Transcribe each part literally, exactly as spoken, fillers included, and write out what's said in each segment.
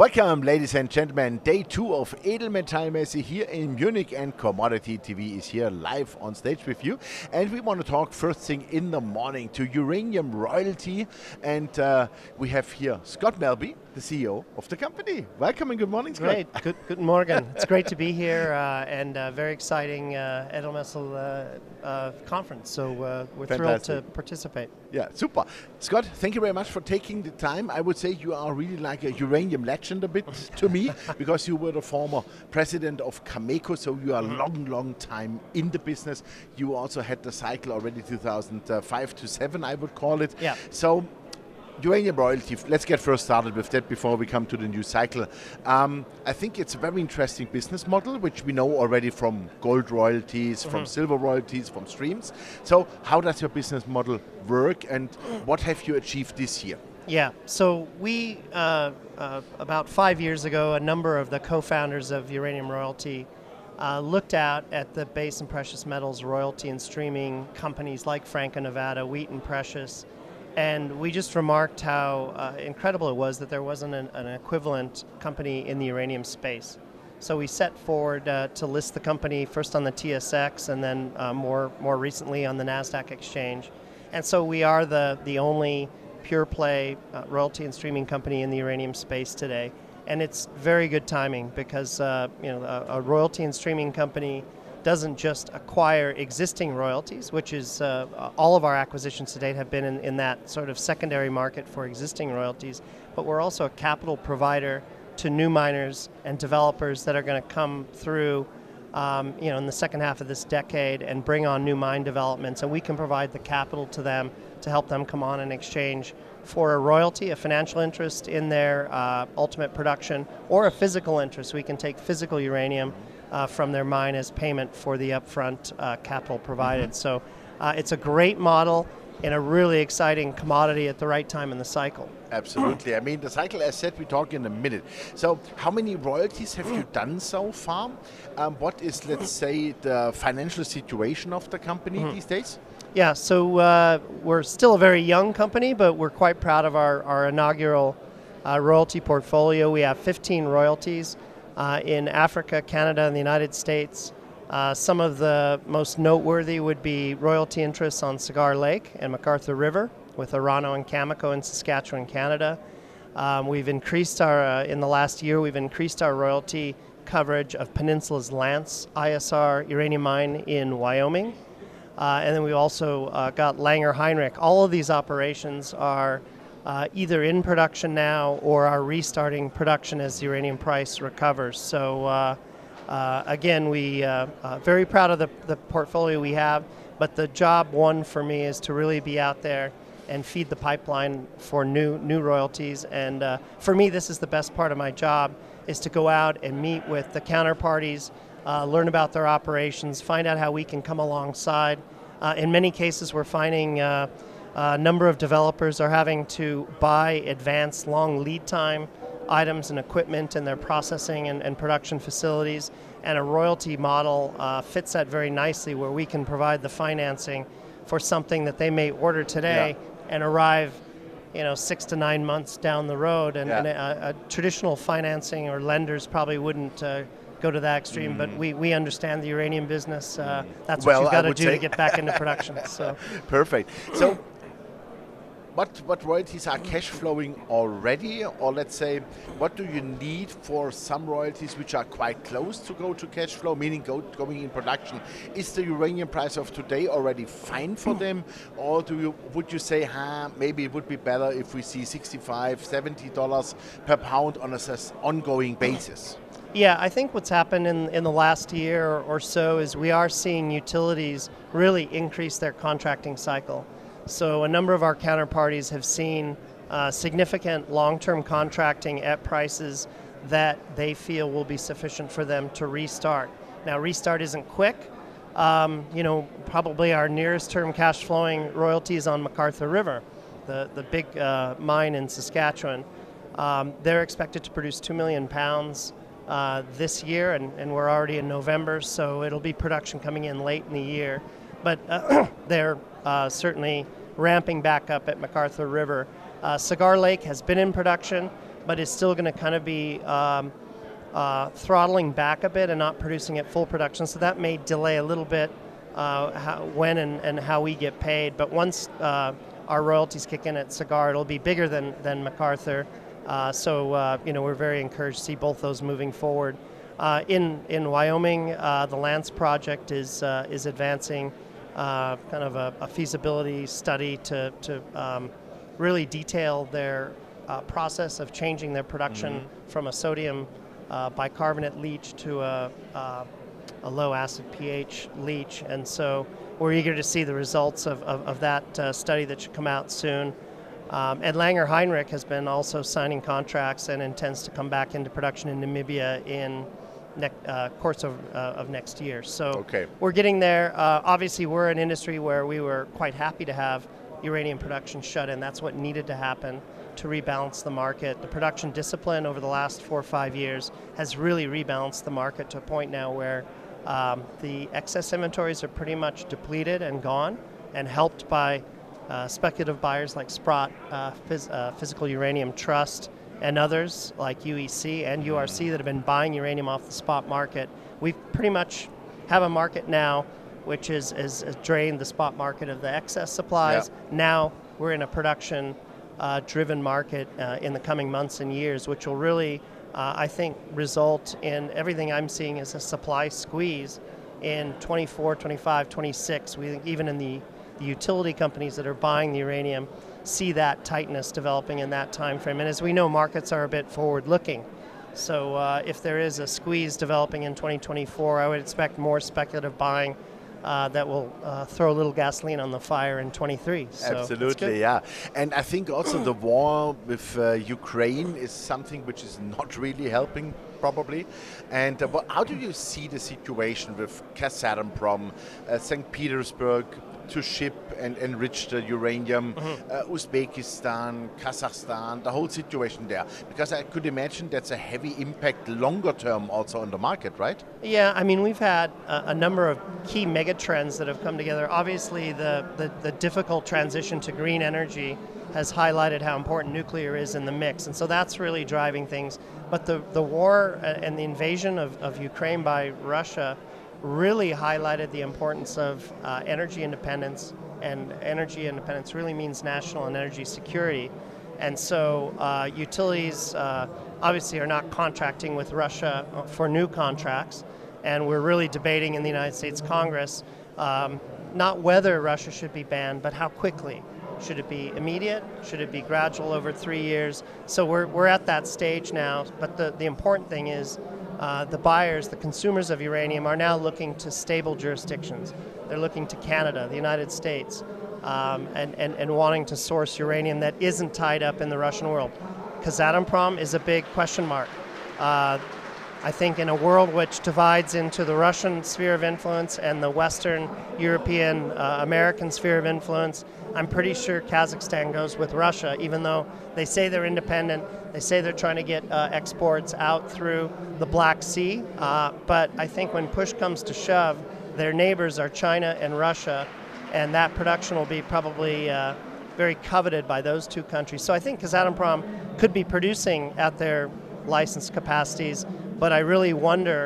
Welcome, ladies and gentlemen. Day two of Edelmetallmesse here in Munich, and Commodity T V is here live on stage with you. And we want to talk first thing in the morning to Uranium Royalty. And uh, we have here Scott Melbye, the C E O of the company. Welcome and good morning, Scott. Great, good, good morning. It's great to be here uh, and uh, very exciting uh, Edelmesse uh, uh, conference. So uh, we're Fantastic. thrilled to participate. Yeah, super. Scott, thank you very much for taking the time. I would say you are really like a uranium legend a bit to me, because you were the former president of Cameco, so you are a long, long time in the business. You also had the cycle already two thousand five to seven, I would call it. Yeah. So uranium royalty, let's get first started with that before we come to the new cycle. Um, I think it's a very interesting business model, which we know already from gold royalties, mm-hmm. from silver royalties, from streams. So how does your business model work, and what have you achieved this year? Yeah, so we, uh, uh, about five years ago, a number of the co-founders of Uranium Royalty uh, looked out at the base and precious metals royalty and streaming companies like Franco-Nevada, Wheaton Precious, and we just remarked how uh, incredible it was that there wasn't an, an equivalent company in the uranium space. So we set forward uh, to list the company first on the T S X and then uh, more, more recently on the Nasdaq exchange. And so we are the, the only pure play uh, royalty and streaming company in the uranium space today. And it's very good timing because uh, you know, a, a royalty and streaming company doesn't just acquire existing royalties, which is uh, all of our acquisitions to date have been in, in that sort of secondary market for existing royalties, but we're also a capital provider to new miners and developers that are going to come through um, you know, in the second half of this decade and bring on new mine developments, and we can provide the capital to them to help them come on in exchange for a royalty, a financial interest in their uh, ultimate production, or a physical interest. We can take physical uranium Uh, from their mine as payment for the upfront uh, capital provided. Mm-hmm. So uh, it's a great model in a really exciting commodity at the right time in the cycle. Absolutely. I mean, the cycle, as said, we talk in a minute. So how many royalties have you done so far? Um, what is, let's say, the financial situation of the company mm-hmm. these days? Yeah, so uh, we're still a very young company, but we're quite proud of our, our inaugural uh, royalty portfolio. We have fifteen royalties. Uh, in Africa, Canada, and the United States. Uh, some of the most noteworthy would be royalty interests on Cigar Lake and MacArthur River with Orano and Cameco in Saskatchewan, Canada. Um, we've increased our, uh, in the last year, we've increased our royalty coverage of Peninsula's Lance I S R uranium mine in Wyoming. Uh, and then we also uh, got Langer Heinrich. All of these operations are Uh, either in production now or are restarting production as the uranium price recovers. So uh, uh, again, we uh, uh, very proud of the, the portfolio we have, but the job one for me is to really be out there and feed the pipeline for new, new royalties. And uh, for me, this is the best part of my job, is to go out and meet with the counterparties, uh, learn about their operations, find out how we can come alongside. Uh, in many cases, we're finding uh, A uh, number of developers are having to buy advanced long lead time items and equipment in their processing and, and production facilities, and a royalty model uh, fits that very nicely, where we can provide the financing for something that they may order today yeah. and arrive you know, six to nine months down the road. And, yeah. and a, a traditional financing or lenders probably wouldn't uh, go to that extreme, mm. but we, we understand the uranium business. Uh, that's well, what you've got to do say. to get back into production. So. Perfect. So. What, what royalties are cash flowing already, or let's say, what do you need for some royalties which are quite close to go to cash flow, meaning go, going in production? Is the uranium price of today already fine for them, or do you, would you say, huh, maybe it would be better if we see sixty-five, seventy dollars per pound on an ongoing basis? Yeah, I think what's happened in, in the last year or so is we are seeing utilities really increase their contracting cycle. So a number of our counterparties have seen uh, significant long-term contracting at prices that they feel will be sufficient for them to restart. Now, restart isn't quick. Um, you know, probably our nearest term cash flowing royalties on MacArthur River, the, the big uh, mine in Saskatchewan. Um, they're expected to produce two million pounds uh, this year, and, and we're already in November, so it'll be production coming in late in the year. But uh, they're uh, certainly ramping back up at MacArthur River. Uh, Cigar Lake has been in production, but it's still going to kind of be um, uh, throttling back a bit and not producing at full production. So that may delay a little bit uh, how, when and, and how we get paid. But once uh, our royalties kick in at Cigar, it'll be bigger than, than MacArthur. Uh, so, uh, you know, we're very encouraged to see both those moving forward. Uh, in, in Wyoming, uh, the Lance project is, uh, is advancing uh, kind of a, a feasibility study to, to um, really detail their uh, process of changing their production mm-hmm. from a sodium uh, bicarbonate leach to a, uh, a low acid pH leach. And so we're eager to see the results of, of, of that uh, study that should come out soon. Um, and Langer Heinrich has been also signing contracts and intends to come back into production in Namibia in the uh, course of, uh, of next year. So okay. we're getting there. Uh, obviously, we're an industry where we were quite happy to have uranium production shut in. That's what needed to happen to rebalance the market. The production discipline over the last four or five years has really rebalanced the market to a point now where um, the excess inventories are pretty much depleted and gone, and helped by Uh, speculative buyers like Sprott, uh, phys uh, Physical Uranium Trust, and others like U E C and U R C that have been buying uranium off the spot market. We pretty much have a market now which is, is, is drained the spot market of the excess supplies. Yep. Now we're in a production uh, driven market uh, in the coming months and years, which will really, uh, I think, result in everything I'm seeing is a supply squeeze in twenty-four, twenty-five, twenty-six. We think even in the The utility companies that are buying the uranium see that tightness developing in that time frame. And as we know, markets are a bit forward-looking. So uh, if there is a squeeze developing in twenty twenty-four, I would expect more speculative buying uh, that will uh, throw a little gasoline on the fire in twenty-three. So absolutely, yeah. And I think also the war with uh, Ukraine is something which is not really helping, probably. And uh, well, how do you see the situation with Kazatomprom, uh, Saint Petersburg, to ship and enrich the uranium, mm-hmm. uh, Uzbekistan, Kazakhstan, the whole situation there? Because I could imagine that's a heavy impact longer term also on the market, right? Yeah, I mean, we've had a, a number of key mega trends that have come together. Obviously, the, the, the difficult transition to green energy has highlighted how important nuclear is in the mix, and so that's really driving things. But the, the war and the invasion of, of Ukraine by Russia really highlighted the importance of uh, energy independence, and energy independence really means national and energy security. And so uh, utilities uh, obviously are not contracting with Russia for new contracts, and we're really debating in the United States Congress um, not whether Russia should be banned, but how quickly. Should it be immediate? Should it be gradual over three years? So we're, we're at that stage now, but the, the important thing is Uh, the buyers, the consumers of uranium, are now looking to stable jurisdictions. They're looking to Canada, the United States, um, and, and, and wanting to source uranium that isn't tied up in the Russian world. Kazatomprom is a big question mark. Uh, I think in a world which divides into the Russian sphere of influence and the Western European uh, American sphere of influence, I'm pretty sure Kazakhstan goes with Russia, even though they say they're independent. They say they're trying to get uh, exports out through the Black Sea, uh, but I think when push comes to shove, their neighbors are China and Russia, and that production will be probably uh, very coveted by those two countries. So I think Kazatomprom could be producing at their licensed capacities, but I really wonder,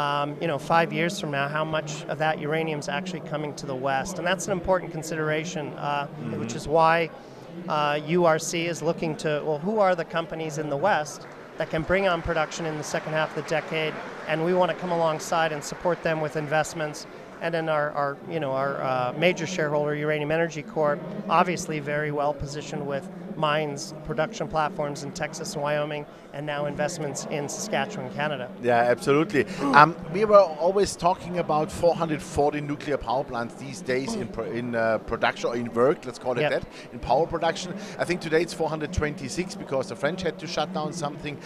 um, you know, five years from now, how much of that uranium is actually coming to the West, and that's an important consideration, uh, mm-hmm. which is why Uh, U R C is looking to, well, who are the companies in the West that can bring on production in the second half of the decade, and we want to come alongside and support them with investments. And then our, our you know, our uh, major shareholder, Uranium Energy Corp, obviously very well positioned with mines, production platforms in Texas and Wyoming, and now investments in Saskatchewan, Canada. Yeah, absolutely. Um, we were always talking about four hundred forty nuclear power plants these days in, pro in uh, production, or in work, let's call it yep. that, in power production. I think today it's four hundred twenty-six because the French had to shut down something.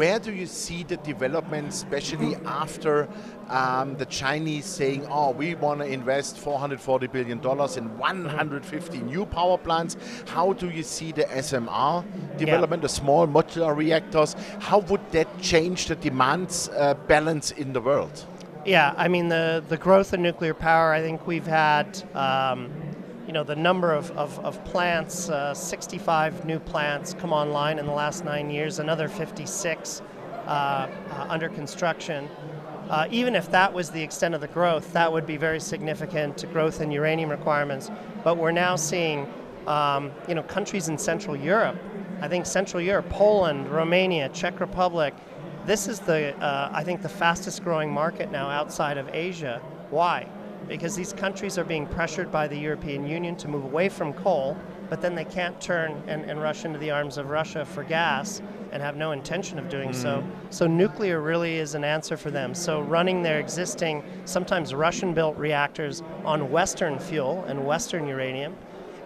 Where do you see the development, especially after um, the Chinese saying, oh, we want to invest four hundred forty billion dollars in one hundred fifty new power plants? How do you see the S M R development, yeah. the small modular reactors? How would that change the demands uh, balance in the world? Yeah, I mean, the, the growth of nuclear power, I think we've had um, you know, the number of, of, of plants, uh, sixty-five new plants come online in the last nine years, another fifty-six uh, uh, under construction. Uh, even if that was the extent of the growth, that would be very significant to growth in uranium requirements. But we're now seeing, um, you know, countries in Central Europe, I think Central Europe, Poland, Romania, Czech Republic, this is the, uh, I think, the fastest growing market now outside of Asia. Why? Because these countries are being pressured by the European Union to move away from coal, but then they can't turn and, and rush into the arms of Russia for gas, and have no intention of doing mm. so. So nuclear really is an answer for them. So running their existing, sometimes Russian-built reactors on Western fuel and Western uranium,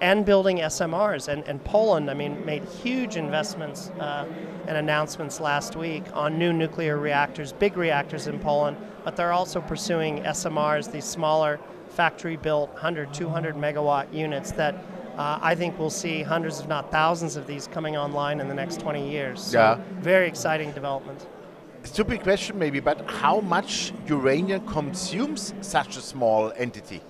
and building S M Rs. And, and Poland, I mean, made huge investments uh, and announcements last week on new nuclear reactors, big reactors in Poland, but they're also pursuing S M Rs, these smaller factory-built one hundred, two hundred megawatt units that Uh, I think we'll see hundreds, if not thousands, of these coming online in the next twenty years. So yeah. Very exciting development. Stupid question maybe, but how much uranium consumes such a small entity?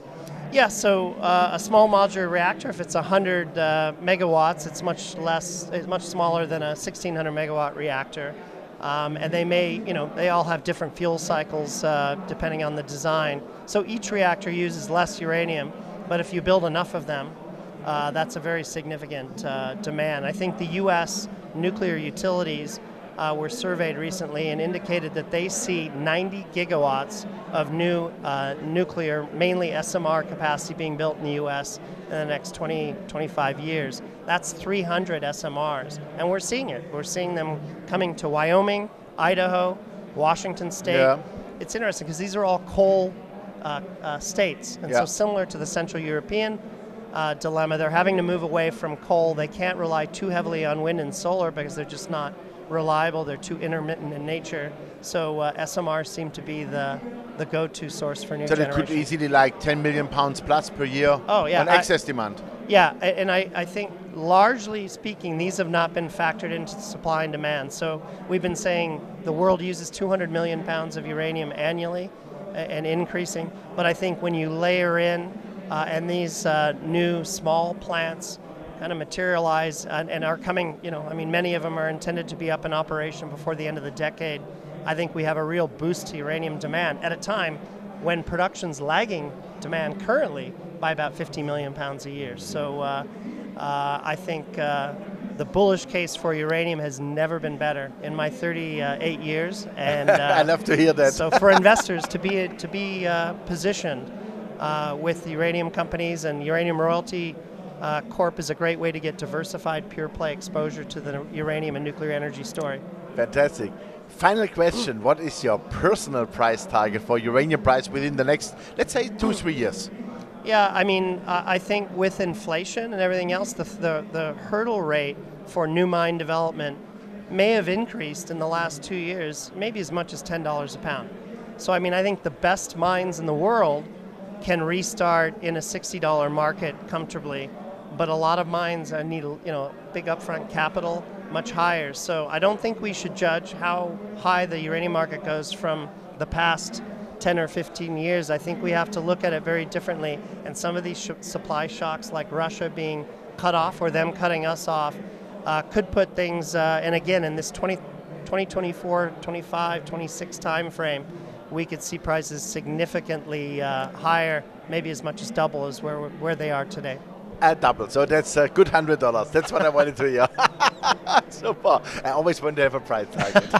Yeah, so uh, a small modular reactor, if it's one hundred uh, megawatts, it's much less, it's much smaller than a sixteen hundred megawatt reactor. Um, and they may, you know, they all have different fuel cycles uh, depending on the design. So each reactor uses less uranium, but if you build enough of them, Uh, that's a very significant uh, demand. I think the U S nuclear utilities uh, were surveyed recently and indicated that they see ninety gigawatts of new uh, nuclear, mainly S M R capacity being built in the U S in the next twenty, twenty-five years. That's three hundred S M Rs, and we're seeing it. We're seeing them coming to Wyoming, Idaho, Washington State. Yeah. It's interesting because these are all coal uh, uh, states, and yeah. so similar to the Central European Uh, dilemma. They're having to move away from coal. They can't rely too heavily on wind and solar because they're just not reliable. They're too intermittent in nature. So uh, S M Rs seem to be the the go-to source for new generation. So it could easily like ten million pounds plus per year oh, yeah, on excess I, demand. Yeah, and I, I think largely speaking, these have not been factored into supply and demand. So we've been saying the world uses two hundred million pounds of uranium annually and increasing. But I think when you layer in Uh, and these uh, new small plants kind of materialize and, and are coming, you know, I mean, many of them are intended to be up in operation before the end of the decade. I think we have a real boost to uranium demand at a time when production's lagging demand currently by about fifty million pounds a year. So uh, uh, I think uh, the bullish case for uranium has never been better in my thirty-eight years. And uh, I love to hear that. So for investors to be, to be uh, positioned Uh, with the uranium companies, and Uranium Royalty uh, Corp is a great way to get diversified pure play exposure to the uranium and nuclear energy story. Fantastic. Final question, mm. what is your personal price target for uranium price within the next, let's say, two, three years? Yeah, I mean, uh, I think with inflation and everything else, the, the, the hurdle rate for new mine development may have increased in the last two years, maybe as much as ten dollars a pound. So I mean, I think the best mines in the world can restart in a sixty dollar market comfortably, but a lot of mines need, you know, big upfront capital, much higher. So I don't think we should judge how high the uranium market goes from the past ten or fifteen years. I think we have to look at it very differently, and some of these sh supply shocks, like Russia being cut off or them cutting us off, uh, could put things, uh, and again, in this twenty twenty-four, twenty-five, twenty-six time frame, we could see prices significantly uh, higher, maybe as much as double as where where they are today. At double, so that's a good hundred dollars. That's what I wanted to hear. Super. I always want to have a price target.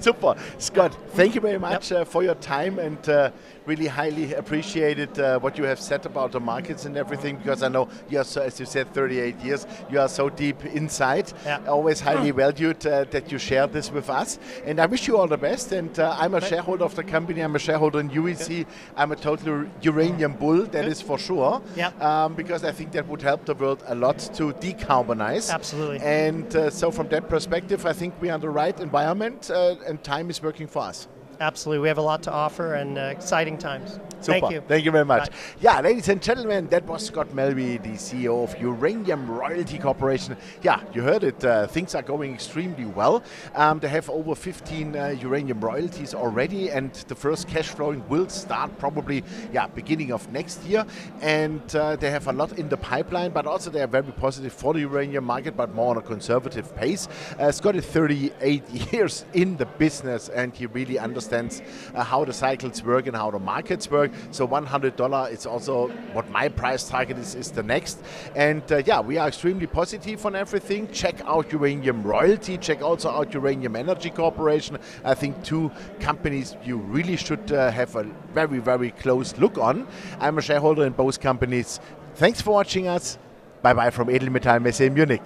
Super, Scott. Thank you very much yep. uh, for your time, and uh, really highly appreciated uh, what you have said about the markets and everything. Because I know you are, so, as you said, thirty-eight years. You are so deep inside. Yep. Always highly valued uh, that you share this with us. And I wish you all the best. And uh, I'm a shareholder of the company. I'm a shareholder in U E C. Good. I'm a total uranium bull. That Good. Is for sure. Yep. Um, because I think that would help the world a lot to decarbonize. Absolutely. And uh, so from that perspective, I think we are in the right environment uh, and time is working for us. Absolutely. We have a lot to offer and uh, exciting times. Super. Thank you. Thank you very much. Bye. Yeah, ladies and gentlemen, that was Scott Melbye, the C E O of Uranium Royalty Corporation. Yeah, you heard it. Uh, things are going extremely well. Um, they have over fifteen uh, uranium royalties already, and the first cash flowing will start probably yeah, beginning of next year. And uh, they have a lot in the pipeline, but also they are very positive for the uranium market, but more on a conservative pace. Uh, Scott is thirty-eight years in the business, and he really understands uh, how the cycles work and how the markets work. So one hundred dollars is also what my price target is, is the next. And uh, yeah, we are extremely positive on everything. Check out Uranium Royalty, check also out Uranium Energy Corporation. I think two companies you really should uh, have a very, very close look on. I'm a shareholder in both companies. Thanks for watching us. Bye-bye from Edelmetallmesse in Munich.